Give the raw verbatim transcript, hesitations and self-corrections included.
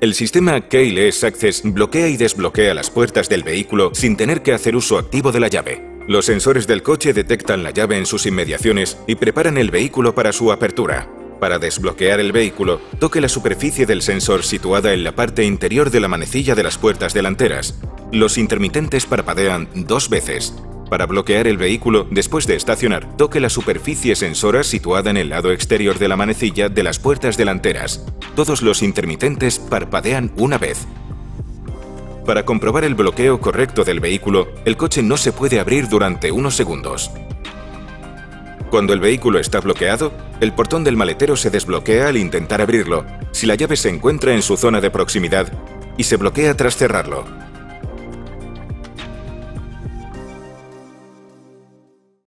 El sistema Keyless Access bloquea y desbloquea las puertas del vehículo sin tener que hacer uso activo de la llave. Los sensores del coche detectan la llave en sus inmediaciones y preparan el vehículo para su apertura. Para desbloquear el vehículo, toque la superficie del sensor situada en la parte interior de la manecilla de las puertas delanteras. Los intermitentes parpadean dos veces. Para bloquear el vehículo, después de estacionar, toque la superficie sensora situada en el lado exterior de la manecilla de las puertas delanteras. Todos los intermitentes parpadean una vez. Para comprobar el bloqueo correcto del vehículo, el coche no se puede abrir durante unos segundos. Cuando el vehículo está bloqueado, el portón del maletero se desbloquea al intentar abrirlo, si la llave se encuentra en su zona de proximidad, y se bloquea tras cerrarlo.